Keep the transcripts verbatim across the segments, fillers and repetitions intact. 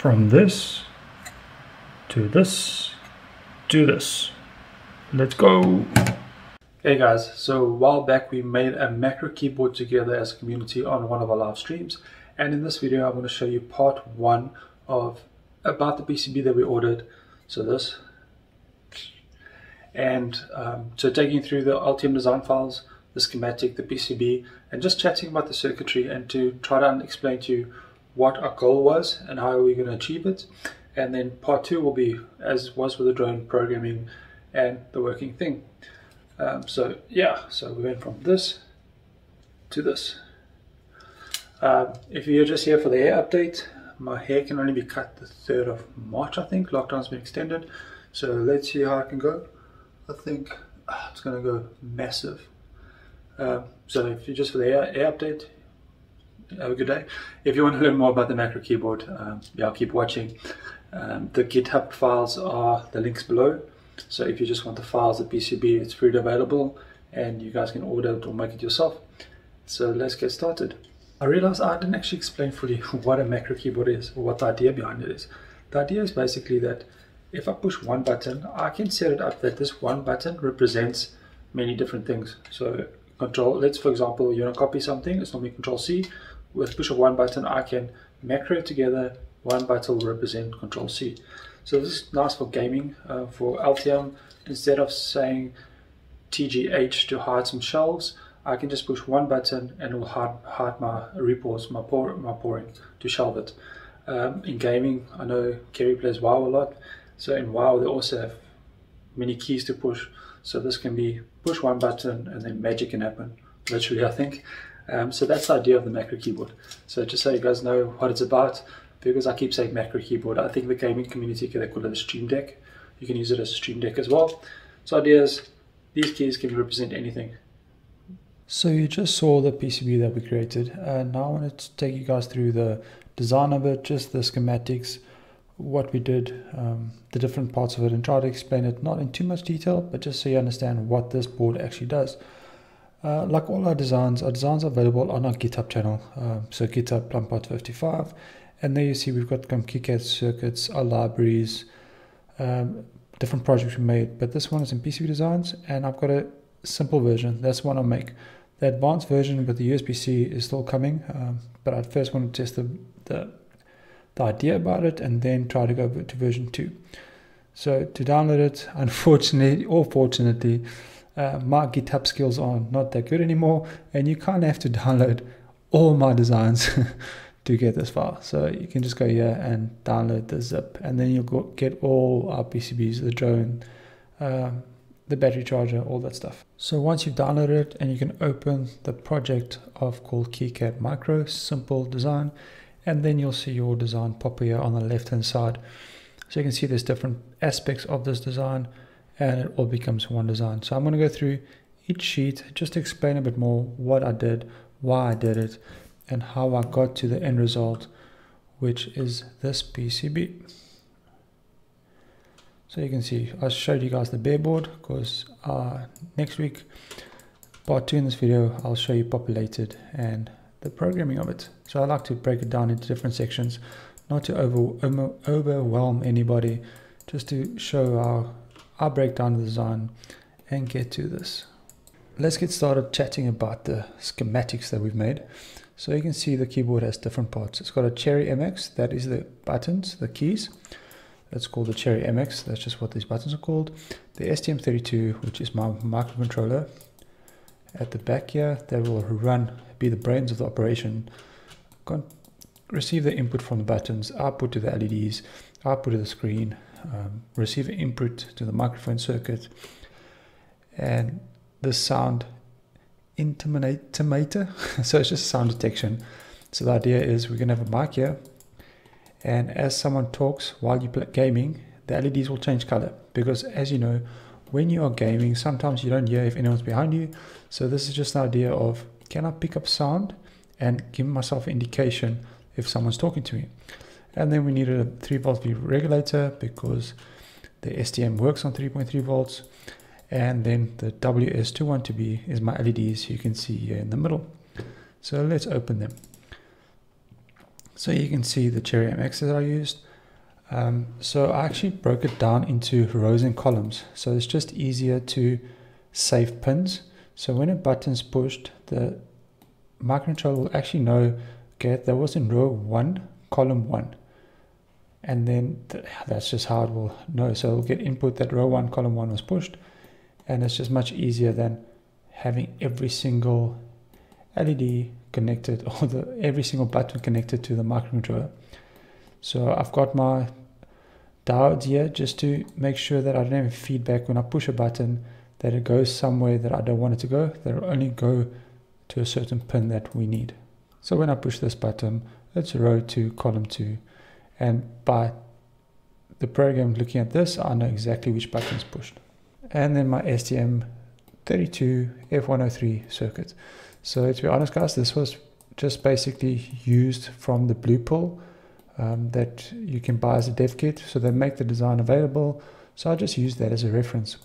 from this to this to this. Let's go. Hey guys, so a while back we made a macro keyboard together as a community on one of our live streams, and in this video I'm going to show you part one of about the P C B that we ordered. So this, and um, so taking you through the Altium design files, the schematic, the P C B, and just chatting about the circuitry, and to try to explain to you what our goal was and how we were going to achieve it. And then part two will be, as was with the drone, programming and the working thing. Um, so yeah, so we went from this to this. Um, if you're just here for the hair update, my hair can only be cut the third of March, I think. Lockdown's been extended. So let's see how I can go. I think uh, it's going to go massive. Um, so if you're just for the hair, hair update, have a good day. If you want to learn more about the macro keyboard, um, yeah, I'll keep watching. Um, the GitHub files are the links below. So if you just want the files, the P C B, it's freely available, and you guys can order it or make it yourself. So let's get started. I realized I didn't actually explain fully what a macro keyboard is, or what the idea behind it is. The idea is basically that if I push one button, I can set it up that this one button represents many different things. So control, let's for example, you want to copy something, it's normally control C. With push of one button, I can macro it together, one button will represent control C. So this is nice for gaming, uh, for Altium. Instead of saying T G H to hide some shelves, I can just push one button and it will hide, hide my repos, my, pour, my pouring, to shelve it. Um, in gaming, I know Kerry plays WoW a lot, so in WoW they also have many keys to push. So this can be push one button and then magic can happen, literally I think. Um, so that's the idea of the macro keyboard. So just so you guys know what it's about, because I keep saying macro keyboard, I think the gaming community, they call it a Stream Deck. You can use it as a Stream Deck as well. So the idea is these keys can represent anything. So you just saw the P C B that we created, and now I wanted to take you guys through the design of it, just the schematics, what we did, um, the different parts of it, and try to explain it, not in too much detail, but just so you understand what this board actually does. Uh, like all our designs, our designs are available on our GitHub channel, uh, so GitHub PlumPot fifty-five, and there you see we've got KiCad circuits, our libraries, um, different projects we made, but this one is in P C B designs, and I've got a simple version, that's one I'll make. The advanced version with the U S B C is still coming, um, but I first want to test the, the, the idea about it and then try to go to version two. So to download it, unfortunately or fortunately, uh, my GitHub skills are not that good anymore, and you kind of have to download all my designs to get this file. So you can just go here and download the zip, and then you'll go get all our P C Bs, the drone, um, the battery charger, all that stuff. So once you've downloaded it, and you can open the project of called KeyCap Micro, simple design, and then you'll see your design pop here on the left hand side. So you can see there's different aspects of this design, and it all becomes one design. So I'm going to go through each sheet, just to explain a bit more what I did, why I did it, and how I got to the end result, which is this P C B. So you can see, I showed you guys the bare board, because uh, next week, part two in this video, I'll show you populated and the programming of it. So I like to break it down into different sections, not to over, overwhelm anybody, just to show our, our breakdown of the design and get to this. Let's get started chatting about the schematics that we've made. So you can see the keyboard has different parts. It's got a Cherry M X, that is the buttons, the keys. That's called the Cherry M X, that's just what these buttons are called. The S T M thirty-two, which is my microcontroller. At the back here, that will run, be the brains of the operation. Con receive the input from the buttons, output to the L E Ds, output to the screen, um, receive input to the microphone circuit, and the sound intimator, so it's just sound detection. So the idea is we're gonna have a mic here, and as someone talks while you're gaming, the L E Ds will change color, because as you know, when you are gaming, sometimes you don't hear if anyone's behind you. So this is just an idea of, can I pick up sound and give myself an indication if someone's talking to me? And then we needed a three volt regulator, because the S T M works on three point three volts. And then the W S two one two B is my L E Ds you can see here in the middle. So let's open them. So you can see the Cherry M X that I used, Um, so I actually broke it down into rows and columns. So it's just easier to save pins. So when a button's pushed, the microcontroller will actually know, okay, that was in row one, column one. And then th that's just how it will know. So it'll get input that row one, column one was pushed. And it's just much easier than having every single L E D connected, or the, every single button connected to the microcontroller. So I've got my diodes here just to make sure that I don't have feedback when I push a button, that it goes somewhere that I don't want it to go, that it'll only go to a certain pin that we need. So when I push this button, it's row two, column two. And by the program looking at this, I know exactly which button is pushed. And then my S T M thirty-two F one oh three circuit. So to be honest, guys, this was just basically used from the Blue Pill um, that you can buy as a dev kit. So they make the design available. So I just use that as a reference.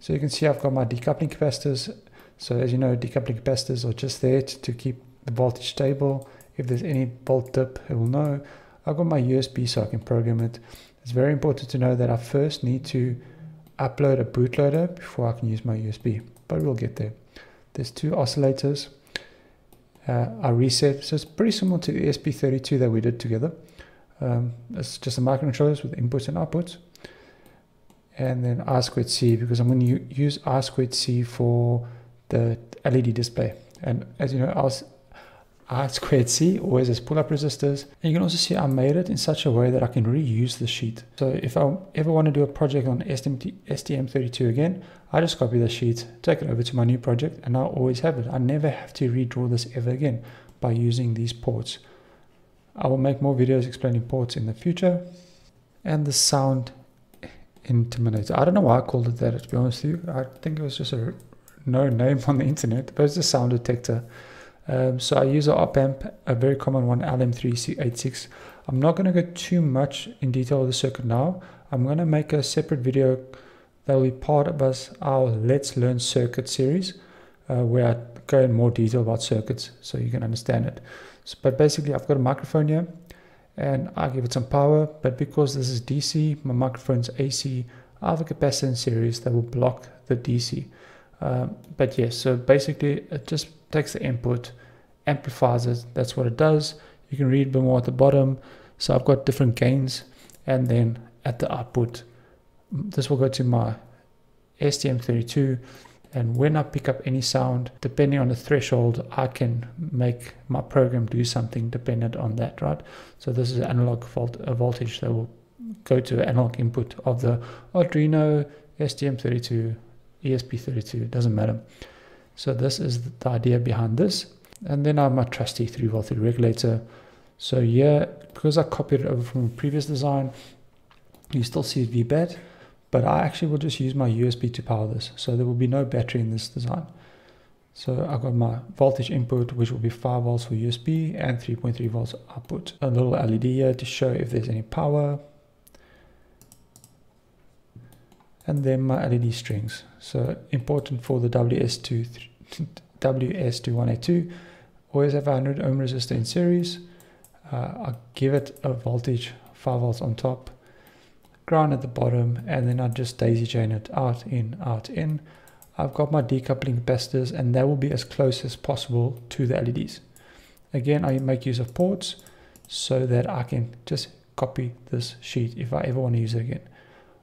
So you can see I've got my decoupling capacitors. So as you know, decoupling capacitors are just there to, to keep the voltage stable. If there's any volt dip, it will know. I've got my U S B so I can program it. It's very important to know that I first need to upload a bootloader before I can use my U S B, but we'll get there. There's two oscillators, uh, I reset, so it's pretty similar to the E S P thirty-two that we did together. Um, it's just a microcontroller with inputs and outputs. And then I squared C, because I'm going to use I squared C for the L E D display. And as you know, I was I squared C always has pull-up resistors. And you can also see I made it in such a way that I can reuse the sheet. So if I ever want to do a project on S T M thirty-two again, I just copy the sheet, take it over to my new project, and I always have it. I never have to redraw this ever again by using these ports. I will make more videos explaining ports in the future. And the sound intimidator. I don't know why I called it that, to be honest with you. I think it was just a no name on the internet, but it's a sound detector. Um, so I use an op amp, a very common one, L M three eighty-six. I'm not going to go too much in detail of the circuit now. I'm going to make a separate video that will be part of us, our Let's Learn Circuit series, uh, where I go in more detail about circuits so you can understand it. So, but basically, I've got a microphone here, and I give it some power. But because this is D C, my microphone's A C, I have a capacitor series that will block the D C. Um, but yes, so basically, it just takes the input, amplifies it. That's what it does. You can read a bit more at the bottom. So I've got different gains, and then at the output, this will go to my S T M thirty-two, and when I pick up any sound, depending on the threshold, I can make my program do something dependent on that, right? So this is an analog volt, a voltage that will go to the analog input of the Arduino, S T M thirty-two, E S P thirty-two, it doesn't matter. So this is the idea behind this. And then I have my trusty three volt regulator. So yeah, because I copied it over from a previous design, you still see V B A T, but I actually will just use my U S B to power this. So there will be no battery in this design. So I've got my voltage input, which will be five volts for U S B and three point three volts output. A little L E D here to show if there's any power. And then my L E D strings. So important for the W S two one eighty-two. Always have a one hundred ohm resistor in series. Uh, I give it a voltage, five volts on top, ground at the bottom, and then I just daisy chain it out, in, out, in. I've got my decoupling capacitors, and that will be as close as possible to the L E Ds. Again, I make use of ports so that I can just copy this sheet if I ever want to use it again.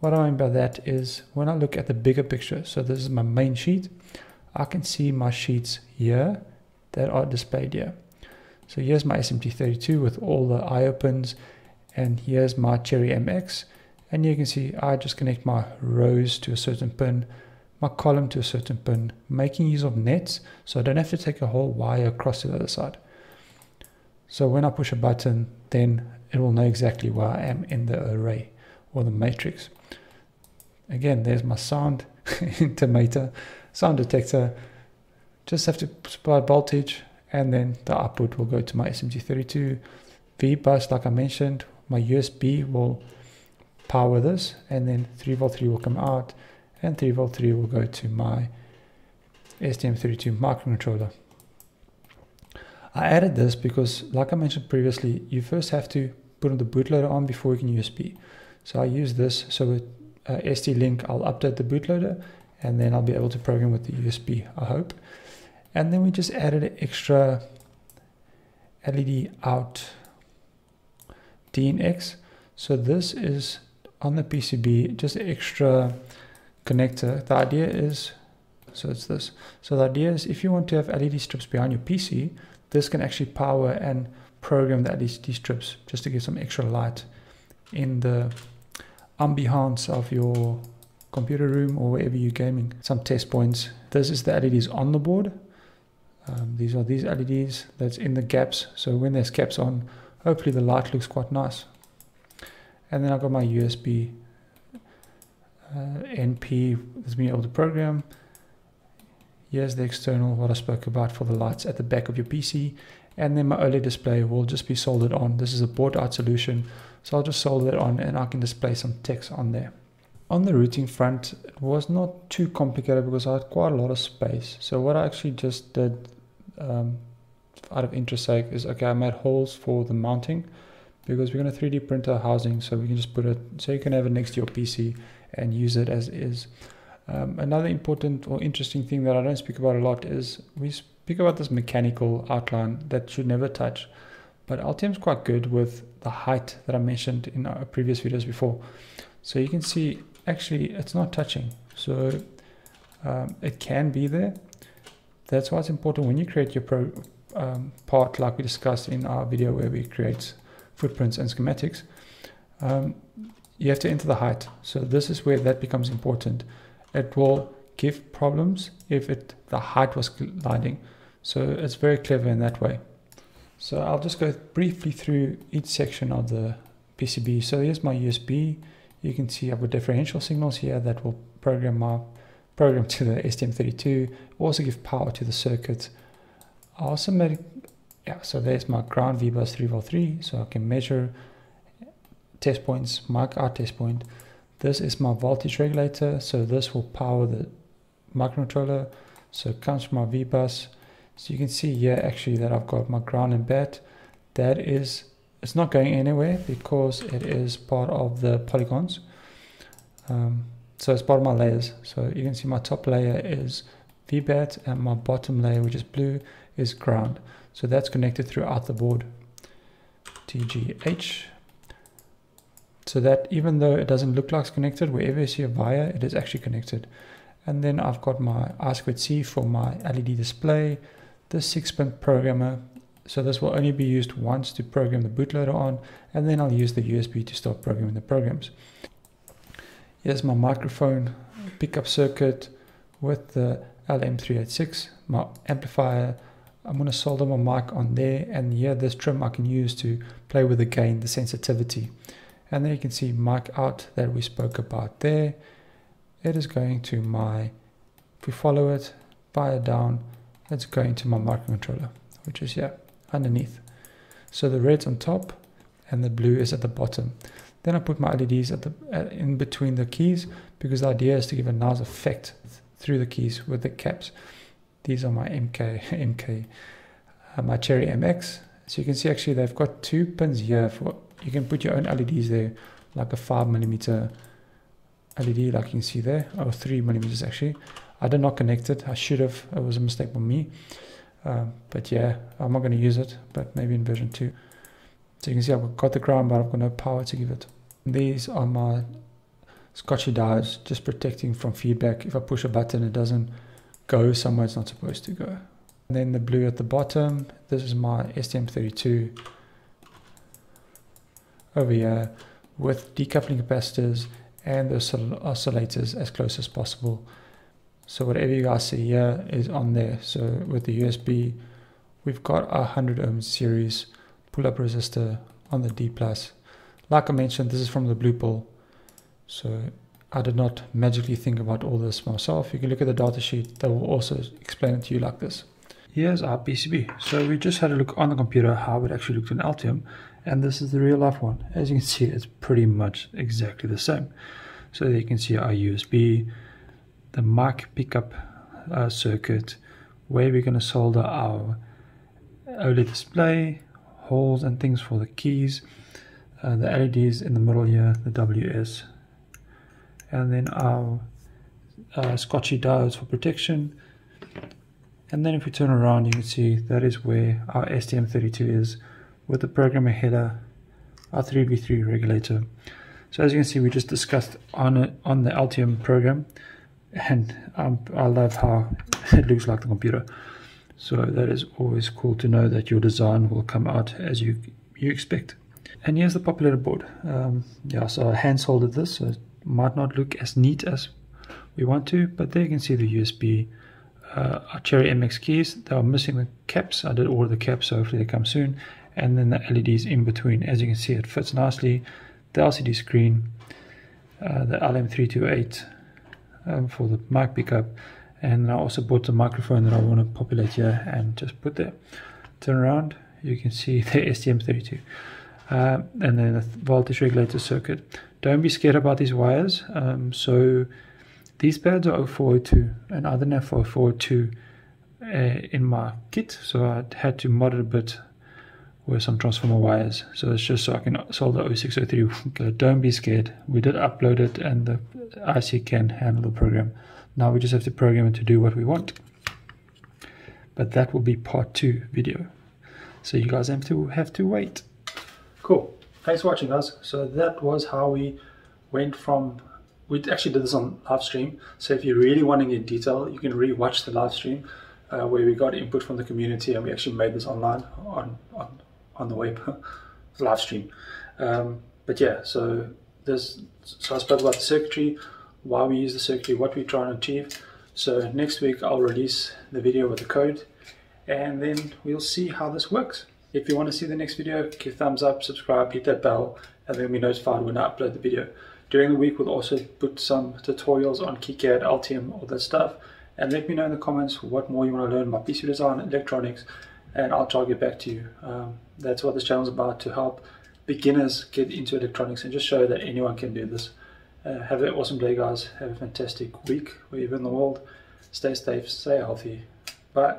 What I mean by that is when I look at the bigger picture, so this is my main sheet, I can see my sheets here that are displayed here. So here's my S M T thirty-two with all the I O pins, and here's my Cherry M X. And you can see I just connect my rows to a certain pin, my column to a certain pin, making use of nets so I don't have to take a whole wire across to the other side. So when I push a button, then it will know exactly where I am in the array or the matrix. Again, there's my sound intimator, sound detector. Just have to supply voltage, and then the output will go to my S M T thirty-two. V bus, like I mentioned, my U S B will power this, and then three volt three will come out, and three volt three will go to my S T M thirty-two microcontroller. I added this because, like I mentioned previously, you first have to put on the bootloader on before you can U S B. So I use this. So with uh, S D link, I'll update the bootloader and then I'll be able to program with the U S B, I hope. And then we just added an extra L E D out D N X. So this is on the P C B, just an extra connector. The idea is, so it's this. So the idea is if you want to have L E D strips behind your P C, this can actually power and program the L E D strips just to give some extra light in the ambiance of your computer room or wherever you're gaming. Some test points. This is the L E Ds on the board. Um, these are these L E Ds that's in the gaps. So when there's caps on, hopefully the light looks quite nice. And then I've got my U S B uh, N P, that's being able to program. Here's the external, what I spoke about for the lights at the back of your P C. And then my OLED display will just be soldered on. This is a bought out solution. So I'll just solder it on and I can display some text on there. On the routing front, it was not too complicated because I had quite a lot of space. So what I actually just did um, out of interest sake is, okay, I made holes for the mounting because we're going to three D print our housing, so we can just put it, so you can have it next to your P C and use it as is. Um, another important or interesting thing that I don't speak about a lot is we speak about this mechanical outline that should never touch, but Altium is quite good with the height that I mentioned in our previous videos before. So you can see actually it's not touching, so um, it can be there. That's why it's important when you create your pro, um, part, like we discussed in our video where we create footprints and schematics, um, you have to enter the height. So this is where that becomes important. It will give problems if it the height was colliding. So it's very clever in that way. So I'll just go briefly through each section of the P C B. So here's my U S B. You can see I've got differential signals here that will program my program to the S T M thirty-two, also give power to the circuit. I also made, yeah, so there's my ground V bus three volt three, so I can measure test points, mic out test point. This is my voltage regulator, so this will power the microcontroller. So it comes from my V bus. So you can see here actually that I've got my ground and bat. That is, it's not going anywhere because it is part of the polygons. Um, so it's part of my layers. So you can see my top layer is V bat and my bottom layer, which is blue, is ground. So that's connected throughout the board. T G H. So that even though it doesn't look like it's connected, wherever you see a wire, it is actually connected. And then I've got my I squared C for my L E D display, the six pin programmer. So this will only be used once to program the bootloader on, and then I'll use the U S B to start programming the programs. Here's my microphone pickup circuit with the L M three eighty-six, my amplifier. I'm going to solder my mic on there, and here this trim I can use to play with the gain, the sensitivity. And then you can see mic out that we spoke about there. It is going to my, if we follow it, fire down, it's going to my microcontroller, which is here underneath. So the red's on top and the blue is at the bottom. Then I put my L E Ds at the, at, in between the keys because the idea is to give a nice effect through the keys with the caps. These are my M K, M K, uh, my Cherry M X. So you can see actually they've got two pins here for, you can put your own L E Ds there, like a five millimeter L E D, like you can see there, or three millimeters actually. I did not connect it, I should have, it was a mistake by me. Um, but yeah, I'm not going to use it, but maybe in version two. So you can see I've got the ground, but I've got no power to give it. These are my Scotchy diodes, just protecting from feedback. If I push a button, it doesn't go somewhere it's not supposed to go. And then the blue at the bottom, this is my S T M thirty-two. Over here with decoupling capacitors and the oscillators as close as possible. So whatever you guys see here is on there. So with the U S B, we've got our one hundred ohm series pull-up resistor on the D plus. Like I mentioned, this is from the Blue Pill. So I did not magically think about all this myself. You can look at the data sheet that will also explain it to you like this. Here's our P C B. So we just had a look on the computer how it actually looked in Altium, and this is the real life one. As you can see, it's pretty much exactly the same. So you can see our U S B, the mic pickup uh, circuit, where we're going to solder our OLED display, holes and things for the keys, uh, the L E Ds in the middle here, the W S, and then our uh, Scotchy diodes for protection. And then if we turn around, you can see that is where our S T M thirty-two is, with the programmer header, our three V three regulator. So as you can see, we just discussed on a, on the Altium program, and um, I love how it looks like the computer. So that is always cool to know that your design will come out as you you expect. And here's the populator board. Um, yeah, so I hand soldered this, so it might not look as neat as we want to, but there you can see the U S B, uh, our Cherry M X keys. They are missing the caps. I did order the caps, so hopefully they come soon. And then the L E Ds in between. As you can see, it fits nicely. The L C D screen, uh, the L M three twenty-eight um, for the mic pickup, and I also bought the microphone that I want to populate here and just put there. Turn around, you can see the S T M thirty-two, uh, and then the voltage regulator circuit. Don't be scared about these wires. Um, so these pads are oh four oh two, and I didn't have oh four oh two uh, in my kit, so I had to mod it a bit with some transformer wires. So it's just so I can solder oh six oh three. Don't be scared. We did upload it, and the I C can handle the program. Now we just have to program it to do what we want. But that will be part two video. So you guys have to have to wait. Cool. Thanks for watching, guys. So that was how we went from. We actually did this on live stream. So if you really want to get detail, you can re-watch the live stream uh, where we got input from the community, and we actually made this online on. on on the web live stream. Um, but yeah, so this so I spoke about the circuitry, why we use the circuitry, what we try and achieve. So next week I'll release the video with the code, and then we'll see how this works. If you want to see the next video, give thumbs up, subscribe, hit that bell, and then be notified when I upload the video. During the week we'll also put some tutorials on KiCad, Altium, all that stuff. And let me know in the comments what more you want to learn about P C B design, electronics, and I'll try to get back to you. Um, that's what this channel is about, to help beginners get into electronics and just show that anyone can do this. Uh, have an awesome day, guys. Have a fantastic week wherever in the world. Stay safe, stay healthy. Bye.